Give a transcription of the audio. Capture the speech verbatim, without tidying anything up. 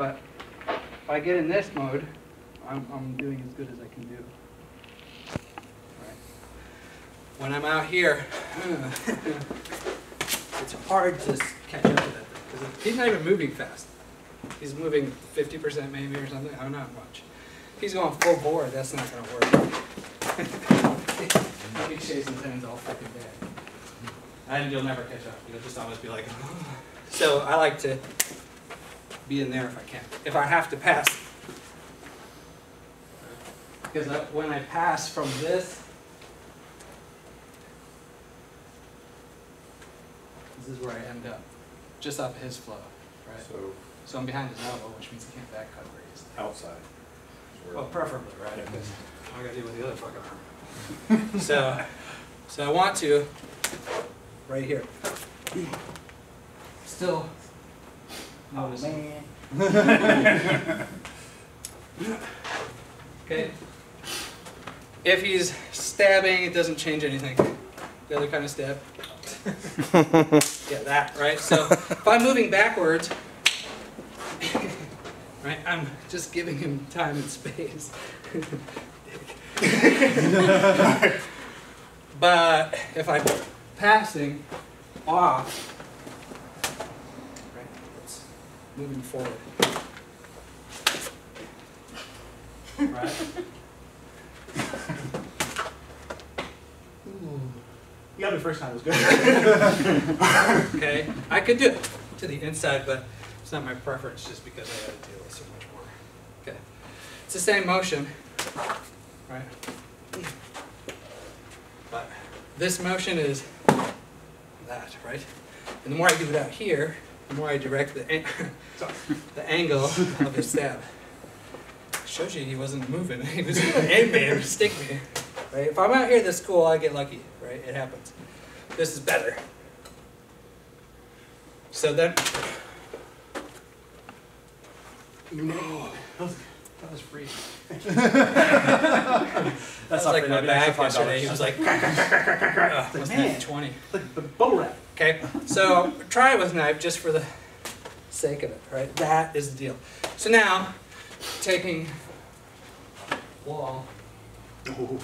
But if I get in this mode, I'm, I'm doing as good as I can do. Right. When I'm out here, it's hard to catch up to that thing, because he's not even moving fast. He's moving fifty percent maybe or something. I don't know how much. He's going full bore. That's not going to work. He chasing things all fucking bad. And you'll never catch up. You'll just always be like, oh. So I like to be in there if I can. If I have to pass. Because when I pass from this, this is where I end up. Just off of his flow, right? So, so I'm behind his elbow, which means he can't back cut very easily. Outside. Well, preferably, right? Yeah. Because I gotta deal with the other fucking arm. so, so I want to, right here, still noticing. Okay. If he's stabbing, it doesn't change anything. The other kind of stab. Yeah, that, right? So if I'm moving backwards, right, I'm just giving him time and space. But if I'm passing off, right, it's moving forward, right? Ooh. You got me first time, it was good. Okay, I could do it to the inside, but it's not my preference just because I had to deal with so much more. Okay, it's the same motion. Right? But this motion is that, right? And the more I do it out here, the more I direct the, an Sorry. the angle of the stab. Shows you he wasn't moving. He was aim me or stick me. Right? If I'm out here this cool, I get lucky, right? It happens. This is better. So then. No. That was free. That's that was like my bag yesterday. He was like, oh, wasn't that twenty? Like the bow rack. Okay, so try it with knife just for the sake of it, right? That is the deal. So now, taking wall. Ooh.